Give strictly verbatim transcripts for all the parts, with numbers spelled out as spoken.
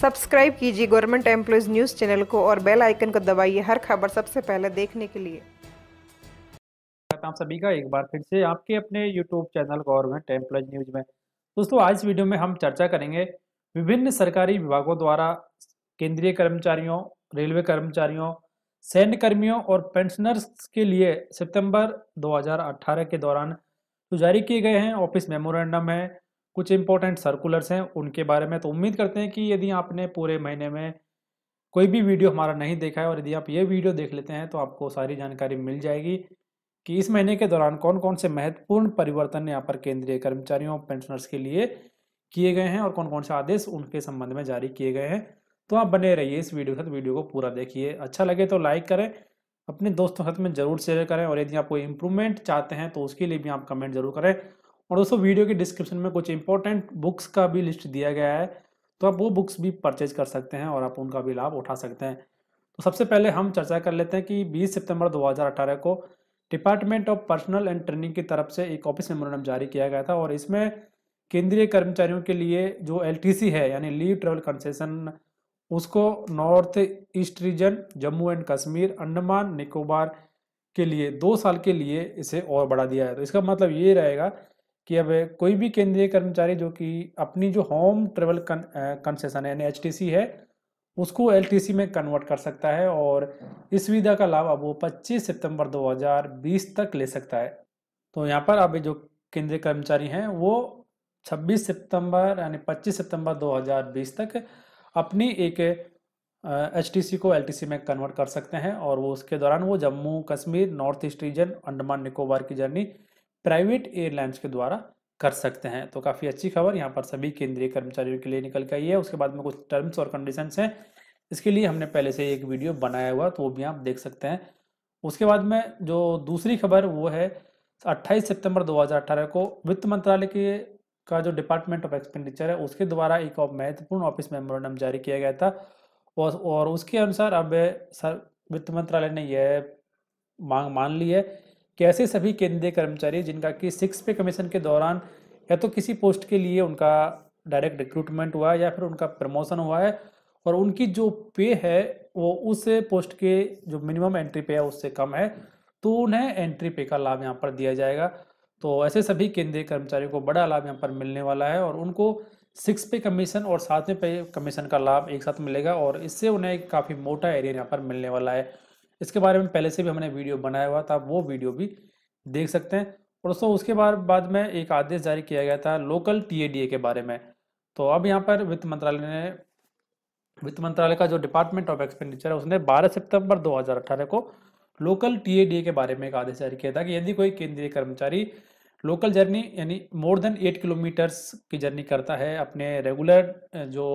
Subscribe कीजिए government employees news channel को और बेल आइकन को दबाइए हर खबर सबसे पहले देखने के लिए। आप सभी का एक बार फिर से आपके अपने YouTube channel government employees news में दोस्तों आज इस वीडियो में हम चर्चा करेंगे विभिन्न सरकारी विभागों द्वारा केंद्रीय कर्मचारियों, रेलवे कर्मचारियों, सैन्य कर्मियों और पेंशनर्स के लिए सितंबर दो हज़ार अठारह के दौरान जो जारी किए गए हैं ऑफिस मेमोरेंडम है, कुछ इंपॉर्टेंट सर्कुलर्स हैं उनके बारे में। तो उम्मीद करते हैं कि यदि आपने पूरे महीने में कोई भी वीडियो हमारा नहीं देखा है और यदि आप ये वीडियो देख लेते हैं तो आपको सारी जानकारी मिल जाएगी कि इस महीने के दौरान कौन कौन से महत्वपूर्ण परिवर्तन यहाँ पर केंद्रीय कर्मचारियों पेंशनर्स के लिए किए गए हैं और कौन कौन से आदेश उनके संबंध में जारी किए गए हैं। तो आप बने रहिए इस वीडियो के साथ, वीडियो को पूरा देखिए, अच्छा लगे तो लाइक करें, अपने दोस्तों के साथ में जरूर शेयर करें और यदि आप कोई इम्प्रूवमेंट चाहते हैं तो उसके लिए भी आप कमेंट जरूर करें। और दोस्तों वीडियो के डिस्क्रिप्शन में कुछ इंपॉर्टेंट बुक्स का भी लिस्ट दिया गया है तो आप वो बुक्स भी परचेज कर सकते हैं और आप उनका भी लाभ उठा सकते हैं। तो सबसे पहले हम चर्चा कर लेते हैं कि बीस सितंबर दो हज़ार अठारह को department of personnel and training की तरफ से एक ऑफिस मेमोरेंडम जारी किया गया था और इसमें केंद्रीय कर्मचारियों के लिए जो एल टी सी है यानी लीव ट्रेवल कंसेशन उसको north east region, Jammu and Kashmir, Andaman Nicobar के लिए दो साल के लिए इसे और बढ़ा दिया है। तो इसका मतलब ये रहेगा कि अब कोई भी केंद्रीय कर्मचारी जो कि अपनी जो होम ट्रेवल कंसेशन यानी एच टी सी है उसको एल टी सी में कन्वर्ट कर सकता है और इस सुविधा का लाभ अब वो पच्चीस सितंबर दो हज़ार बीस तक ले सकता है। तो यहाँ पर अब जो केंद्रीय कर्मचारी हैं वो छब्बीस सितंबर यानी पच्चीस सितंबर दो हज़ार बीस तक अपनी एक एच टी सी को एल टी सी में कन्वर्ट कर सकते हैं और वो उसके दौरान वो Jammu Kashmir, north east region, Andaman Nicobar की जर्नी प्राइवेट एयरलाइंस के द्वारा कर सकते हैं। तो काफ़ी अच्छी खबर यहाँ पर सभी केंद्रीय कर्मचारियों के लिए निकल के आई है। उसके बाद में कुछ टर्म्स और कंडीशंस हैं, इसके लिए हमने पहले से एक वीडियो बनाया हुआ तो वो भी आप देख सकते हैं। उसके बाद में जो दूसरी खबर वो है अट्ठाईस सितंबर दो हज़ार अठारह को वित्त मंत्रालय के का जो डिपार्टमेंट ऑफ एक्सपेंडिचर है उसके द्वारा एक महत्वपूर्ण ऑफिस मेमोरेंडम जारी किया गया था और, और उसके अनुसार अब सर वित्त मंत्रालय ने यह मांग मान ली है कि ऐसे सभी केंद्रीय कर्मचारी जिनका कि सिक्स पे कमीशन के दौरान या तो किसी पोस्ट के लिए उनका डायरेक्ट रिक्रूटमेंट हुआ है या फिर उनका प्रमोशन हुआ है और उनकी जो पे है वो उस पोस्ट के जो मिनिमम एंट्री पे है उससे कम है तो उन्हें एंट्री पे का लाभ यहाँ पर दिया जाएगा। तो ऐसे सभी केंद्रीय कर्मचारियों को बड़ा लाभ यहाँ पर मिलने वाला है और उनको सिक्स पे कमीशन और सातवें पे कमीशन का लाभ एक साथ मिलेगा और इससे उन्हें काफ़ी मोटा एरिया यहाँ पर मिलने वाला है। इसके बारे में पहले से भी हमने वीडियो बनाया हुआ था, वो वीडियो भी देख सकते हैं। और दोस्तों उसके बाद बाद में एक आदेश जारी किया गया था local T A D A के बारे में। तो अब यहाँ पर वित्त मंत्रालय ने वित्त मंत्रालय का जो डिपार्टमेंट ऑफ एक्सपेंडिचर है उसने बारह सितंबर दो हज़ार अठारह को local T A D A के बारे में एक आदेश जारी किया था कि यदि कोई केंद्रीय कर्मचारी लोकल जर्नी यानी मोर देन एट किलोमीटर्स की जर्नी करता है अपने रेगुलर जो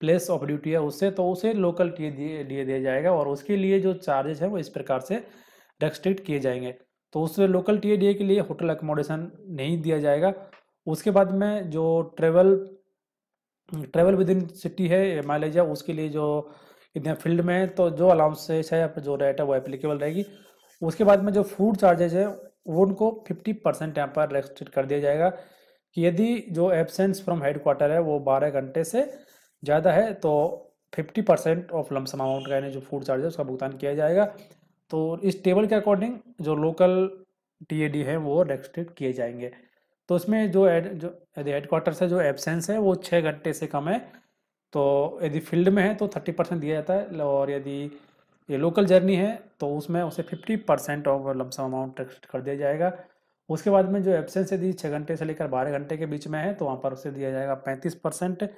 प्लेस ऑफ ड्यूटी है उससे तो उसे local T A D A दिया जाएगा और उसके लिए जो चार्जेस हैं वो इस प्रकार से रेस्ट्रिक्ट किए जाएंगे। तो उसमें local T A D A के लिए होटल एकोमोडेशन नहीं दिया जाएगा। उसके बाद में जो travel travel within city है माइलेज है उसके लिए जो इतने फील्ड में है तो जो अलाउंसेस है जो रेट है वो एप्लीकेबल रहेगी। उसके बाद में जो फूड चार्जेज है वो उनको फिफ्टी परसेंट यहाँ पर रेस्ट्रिक्ट कर दिया जाएगा कि यदि जो एबसेंस फ्रॉम हेडक्वार्टर है वो बारह घंटे से ज़्यादा है तो पचास परसेंट ऑफ लमसम अमाउंट का यानी जो फूड चार्ज है उसका भुगतान किया जाएगा। तो इस टेबल के अकॉर्डिंग जो लोकल टीएडी है वो रेस्ट्रिक्ट किए जाएंगे। तो इसमें जो एड जो यदि हेड क्वार्टर से जो एब्सेंस है वो छः घंटे से कम है तो यदि फील्ड में है तो तीस परसेंट दिया जाता है और यदि ये लोकल जर्नी है तो उसमें उसे fifty percent of lump sum amount restrict कर दिया जाएगा। उसके बाद में जो एब्सेंस यदि छः घंटे से लेकर बारह घंटे के बीच में है तो वहाँ पर उसे दिया जाएगा पैंतीस परसेंट।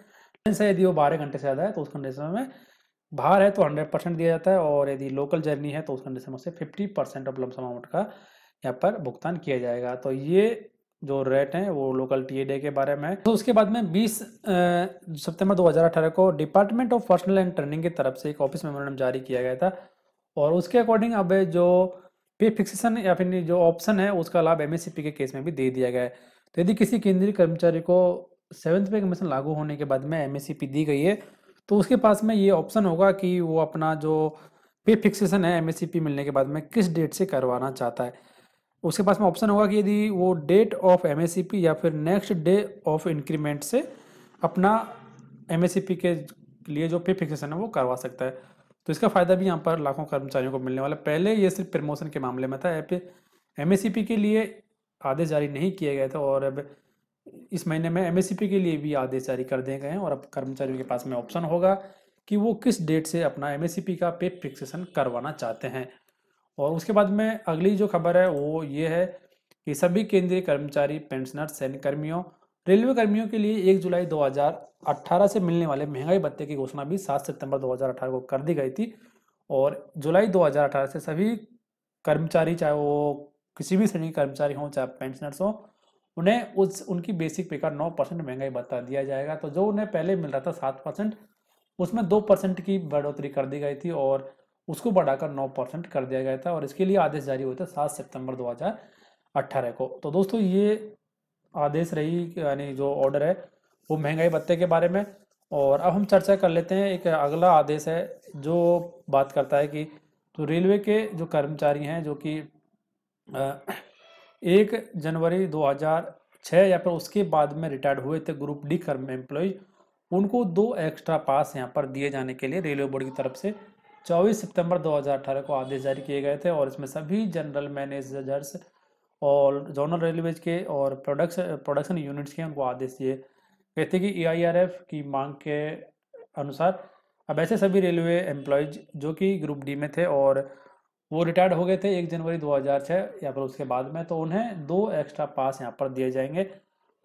यदि वो बारह घंटे से ज़्यादा है तो उस कंडीशन में बाहर है तो सौ परसेंट दिया जाता है और यदि लोकल जर्नी है तो उस कंडीशन में से पचास परसेंट ऑफ लमसम अमाउंट का यहाँ पर भुगतान किया जाएगा। तो ये जो रेट हैं वो लोकल टीएडी के बारे में है। तो उसके बाद में बीस सितंबर दो हज़ार अठारह को department of personnel and training की तरफ से एक ऑफिस मेमोरेंडम जारी किया गया था और उसके अकॉर्डिंग अब जो पे फिक्सेशन या फिर जो ऑप्शन है उसका लाभ एम एस सी पी के केस में भी दे दिया गया है। तो यदि किसी केंद्रीय कर्मचारी को सेवन्थ पे कमीशन लागू होने के बाद में एम एस सी पी दी गई है तो उसके पास में ये ऑप्शन होगा कि वो अपना जो पे फिक्सेशन है एम एस सी पी मिलने के बाद में किस डेट से करवाना चाहता है। उसके पास में ऑप्शन होगा कि यदि वो date of M S C P या फिर नेक्स्ट डे ऑफ इंक्रीमेंट से अपना एम एस सी पी के लिए जो पे फिक्सेशन है वो करवा सकता है। तो इसका फायदा भी यहाँ पर लाखों कर्मचारियों को मिलने वाला। पहले ये सिर्फ प्रमोशन के मामले में था, एमएससीपी के लिए आदेश जारी नहीं किया गया था और अब इस महीने में एमएससीपी के लिए भी आदेश जारी कर दिए गए हैं और अब कर्मचारियों के पास में ऑप्शन होगा कि वो किस डेट से अपना एमएससीपी का पे फिक्सेशन करवाना चाहते हैं। और उसके बाद में अगली जो खबर है वो ये है कि सभी केंद्रीय कर्मचारी, पेंशनर, सैन्यकर्मियों, रेलवे कर्मियों के लिए एक जुलाई दो हज़ार अठारह से मिलने वाले महंगाई भत्ते की घोषणा भी सात सितंबर दो हज़ार अठारह को कर दी गई थी और जुलाई दो हज़ार अठारह से सभी कर्मचारी, चाहे वो किसी भी श्रेणी के कर्मचारी हों, चाहे पेंशनर्स हों, उन्हें उस उनकी बेसिक पे का नौ परसेंट महंगाई भत्ता दिया जाएगा। तो जो उन्हें पहले मिल रहा था सात परसेंट, उसमें दो परसेंट की बढ़ोतरी कर दी गई थी और उसको बढ़ाकर नौ परसेंट कर दिया गया था और इसके लिए आदेश जारी हुए थे सात सितंबर दो हज़ार अठारह को। तो दोस्तों ये आदेश रही, यानी जो ऑर्डर है वो महंगाई भत्ते के बारे में। और अब हम चर्चा कर लेते हैं, एक अगला आदेश है जो बात करता है कि तो रेलवे के जो कर्मचारी हैं जो कि एक जनवरी दो हज़ार छह या फिर उसके बाद में रिटायर्ड हुए थे, ग्रुप डी कर्म एम्प्लॉयज, उनको दो एक्स्ट्रा पास यहाँ पर दिए जाने के लिए रेलवे बोर्ड की तरफ से चौबीस सितंबर दो हज़ार अठारह को आदेश जारी किए गए थे। और इसमें सभी जनरल मैनेजर्स और जोनल रेलवेज के और प्रोडक्शन प्रोडक्शन यूनिट्स के उनको आदेश दिए गए थे कि एआईआरएफ की मांग के अनुसार अब ऐसे सभी रेलवे एम्प्लॉयज जो कि ग्रुप डी में थे और वो रिटायर्ड हो गए थे एक जनवरी दो हज़ार छह या फिर उसके बाद में, तो उन्हें दो एक्स्ट्रा पास यहाँ पर दिए जाएंगे।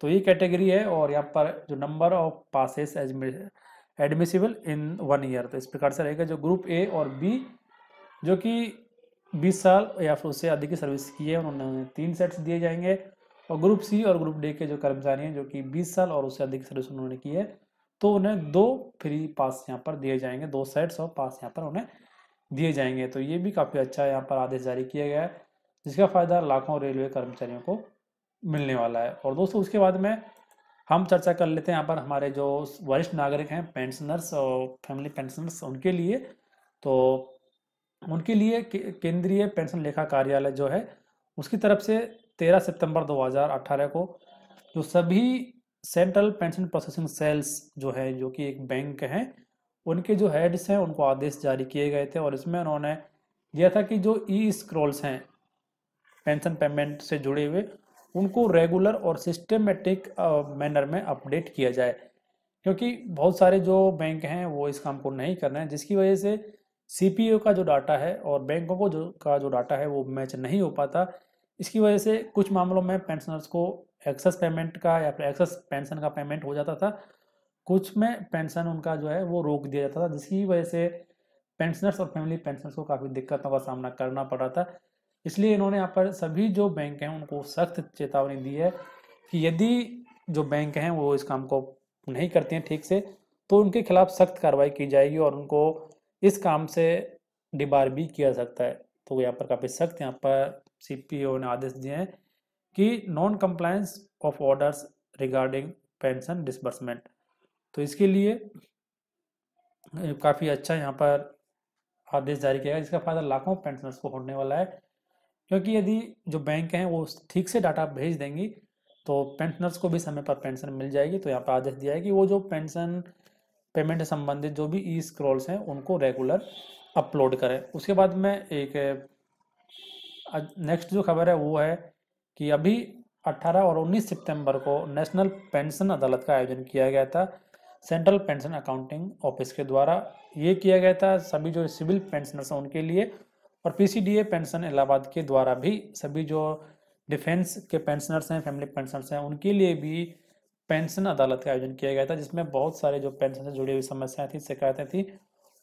तो ये कैटेगरी है और यहाँ पर जो number of passes admissible in one year, तो इस प्रकार से रहेगा जो ग्रुप ए और बी जो कि बीस साल या फिर उससे अधिक की सर्विस की है उन्होंने तीन सेट्स दिए जाएंगे और ग्रुप सी और ग्रुप डी के जो कर्मचारी हैं जो कि बीस साल और उससे अधिक सर्विस उन्होंने की है तो उन्हें दो फ्री पास यहाँ पर दिए जाएंगे, दो सेट्स और पास यहाँ पर उन्हें दिए जाएंगे। तो ये भी काफ़ी अच्छा यहाँ पर आदेश जारी किया गया है जिसका फ़ायदा लाखों रेलवे कर्मचारियों को मिलने वाला है। और दोस्तों उसके बाद में हम चर्चा कर लेते हैं यहाँ पर हमारे जो वरिष्ठ नागरिक हैं, पेंशनर्स और फैमिली पेंशनर्स, उनके लिए तो उनके लिए केंद्रीय पेंशन लेखा कार्यालय जो है उसकी तरफ से तेरह सितंबर दो हज़ार अठारह को जो सभी सेंट्रल पेंशन प्रोसेसिंग सेल्स जो है जो कि एक बैंक हैं उनके जो हेड्स हैं उनको आदेश जारी किए गए थे और इसमें उन्होंने दिया था कि जो ई स्क्रॉल्स हैं पेंशन पेमेंट से जुड़े हुए उनको रेगुलर और सिस्टमेटिक मैनर में अपडेट किया जाए, क्योंकि बहुत सारे जो बैंक हैं वो इस काम को नहीं कर रहे हैं जिसकी वजह से सीपीओ का जो डाटा है और बैंकों को जो का जो डाटा है वो मैच नहीं हो पाता। इसकी वजह से कुछ मामलों में पेंशनर्स को एक्सेस पेमेंट का या फिर एक्सेस पेंशन का पेमेंट हो जाता था, कुछ में पेंशन उनका जो है वो रोक दिया जाता था जिसकी वजह से पेंशनर्स और फैमिली पेंशनर्स को काफ़ी दिक्कतों का सामना करना पड़ रहा था। इसलिए इन्होंने यहाँ पर सभी जो बैंक हैं उनको सख्त चेतावनी दी है कि यदि जो बैंक हैं वो इस काम को नहीं करते हैं ठीक से तो उनके खिलाफ सख्त कार्रवाई की जाएगी और उनको इस काम से डिबार भी किया सकता है। तो यहाँ पर काफ़ी सख्त यहाँ पर सीपीओ ने आदेश दिए हैं कि non compliance of orders regarding pension disbursement, तो इसके लिए काफ़ी अच्छा यहाँ पर आदेश जारी किया गया जिसका फायदा लाखों पेंशनर्स को होने वाला है, क्योंकि यदि जो बैंक हैं वो ठीक से डाटा भेज देंगी तो पेंशनर्स को भी समय पर पेंशन मिल जाएगी। तो यहाँ पर आदेश दिया है कि वो जो पेंशन पेमेंट से संबंधित जो भी ई स्क्रॉल्स हैं उनको रेगुलर अपलोड करें। उसके बाद में एक नेक्स्ट जो खबर है वो है कि अभी अठारह और उन्नीस सितंबर को नेशनल पेंशन अदालत का आयोजन किया गया था सेंट्रल पेंशन अकाउंटिंग ऑफिस के द्वारा। ये किया गया था सभी जो सिविल पेंशनर्स हैं उनके लिए और पीसीडीए पेंशन इलाहाबाद के द्वारा भी सभी जो डिफेंस के पेंशनर्स हैं, फैमिली पेंशनर्स हैं उनके लिए भी पेंशन अदालत का आयोजन किया गया था जिसमें बहुत सारे जो पेंशन से जुड़ी हुई समस्याएं थी, शिकायतें थी,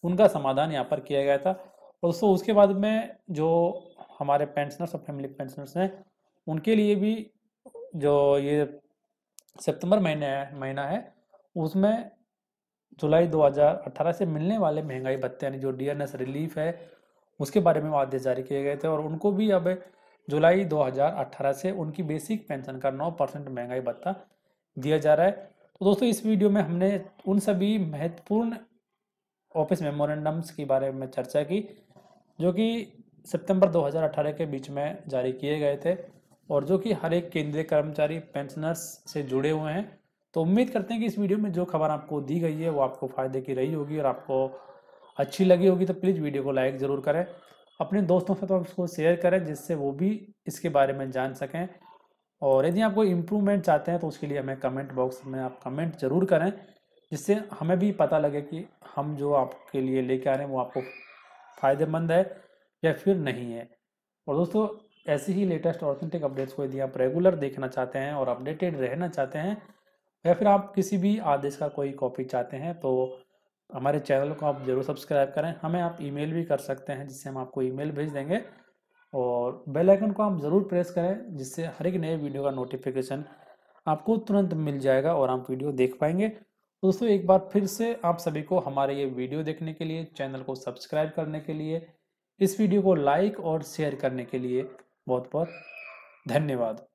उनका समाधान यहाँ पर किया गया था। और दोस्तों उसके बाद में जो हमारे पेंशनर्स और फैमिली पेंशनर्स हैं उनके लिए भी जो ये सितंबर महीने महीना है उसमें जुलाई दो हज़ार अठारह से मिलने वाले महंगाई भत्ते यानी जो डियरनेस रिलीफ है उसके बारे में आदेश जारी किए गए थे और उनको भी अब जुलाई दो हज़ार अठारह से उनकी बेसिक पेंशन का नौ परसेंट महंगाई भत्ता दिया जा रहा है। तो दोस्तों इस वीडियो में हमने उन सभी महत्वपूर्ण ऑफिस मेमोरेंडम्स के बारे में चर्चा की जो कि सितंबर दो हज़ार अठारह के बीच में जारी किए गए थे और जो कि हर एक केंद्रीय कर्मचारी पेंशनर्स से जुड़े हुए हैं तो उम्मीद करते हैं कि इस वीडियो में जो खबर आपको दी गई है वो आपको फायदे की रही होगी और आपको अच्छी लगी होगी। तो प्लीज़ वीडियो को लाइक ज़रूर करें, अपने दोस्तों से तो आप इसको शेयर करें जिससे वो भी इसके बारे में जान सकें। और यदि आप कोई इम्प्रूवमेंट चाहते हैं तो उसके लिए हमें कमेंट बॉक्स में आप कमेंट ज़रूर करें जिससे हमें भी पता लगे कि हम जो आपके लिए लेके आ रहे हैं वो आपको फ़ायदेमंद है या फिर नहीं है। और दोस्तों ऐसी ही लेटेस्ट ऑथेंटिक अपडेट्स को यदि आप रेगुलर देखना चाहते हैं और अपडेटेड रहना चाहते हैं या फिर आप किसी भी आदेश का कोई कॉपी चाहते हैं तो हमारे चैनल को आप ज़रूर सब्सक्राइब करें। हमें आप ईमेल भी कर सकते हैं जिससे हम आपको ईमेल भेज देंगे, और बेल आइकन को आप ज़रूर प्रेस करें जिससे हर एक नए वीडियो का नोटिफिकेशन आपको तुरंत मिल जाएगा और आप वीडियो देख पाएंगे। तो दोस्तों एक बार फिर से आप सभी को हमारे ये वीडियो देखने के लिए, चैनल को सब्सक्राइब करने के लिए, इस वीडियो को लाइक और शेयर करने के लिए बहुत बहुत धन्यवाद।